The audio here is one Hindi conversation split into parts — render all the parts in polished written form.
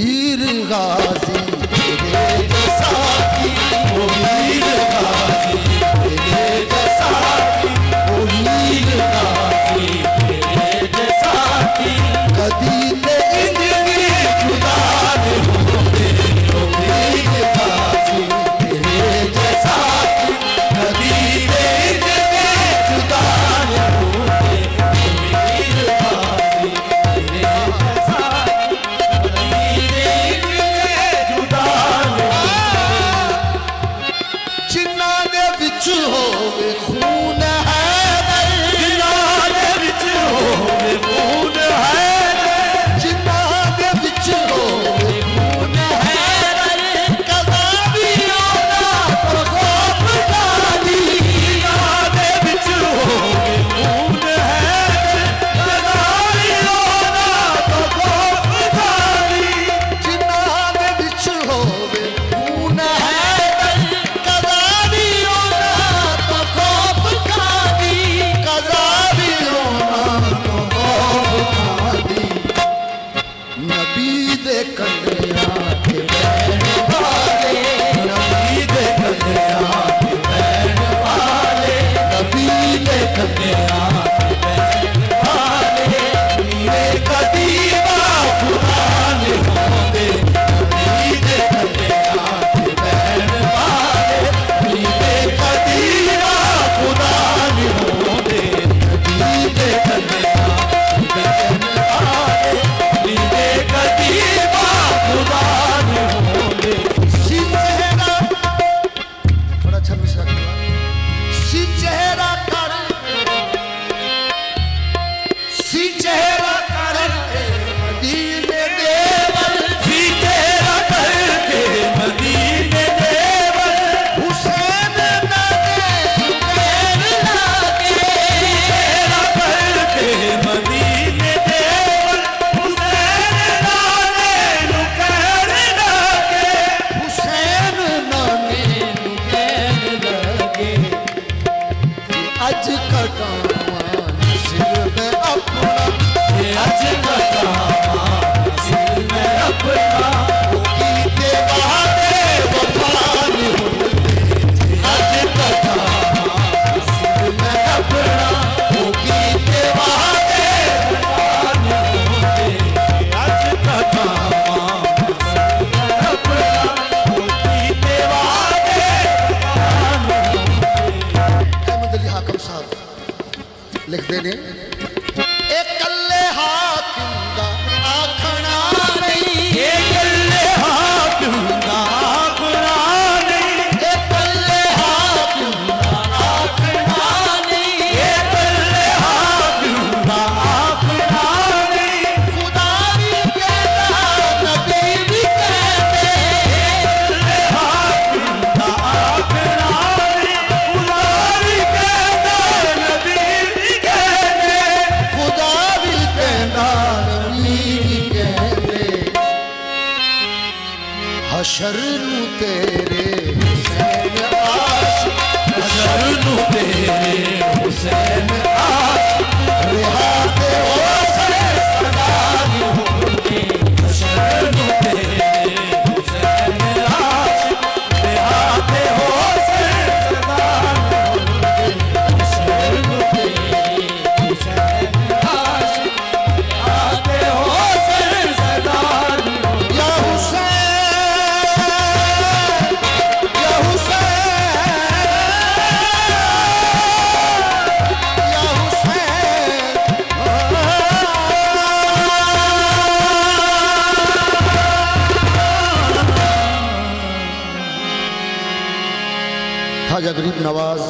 वीर गाजी तेरे साथी ने कल्ले हाकिम दा आखना नहीं, कल्ले हाकिम दा आखना नहीं, कल्ले हाकिम दा आखना नहीं, कल्ले हाकिम दा आखना नहीं। खुदा भी कहता नबी भी कहते, कल्ले हाकिम दा आखना नहीं, खुदा भी कहता नबी भी कहते, खुदा भी कहता हशर नू तेरे हुसैन आशिक, हशर नू तेरे हुसैन आशिक, रिहा ते होश सदा दी होंगे, हशर नू तेरे हुसैन आशिक, रिहा ते होश सदा दी होंगे, हशर नू तेरे हुसैन आशिक, रिहा ते होश सदा दी होंगे। या हुसैन ख्वाजा गरीब नवाज,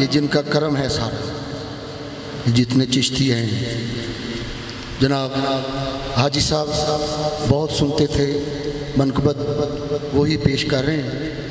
ये जिनका करम है साहब, जितने चिश्ती हैं जनाब हाजी साहब बहुत सुनते थे, मनकबत वही पेश कर रहे हैं।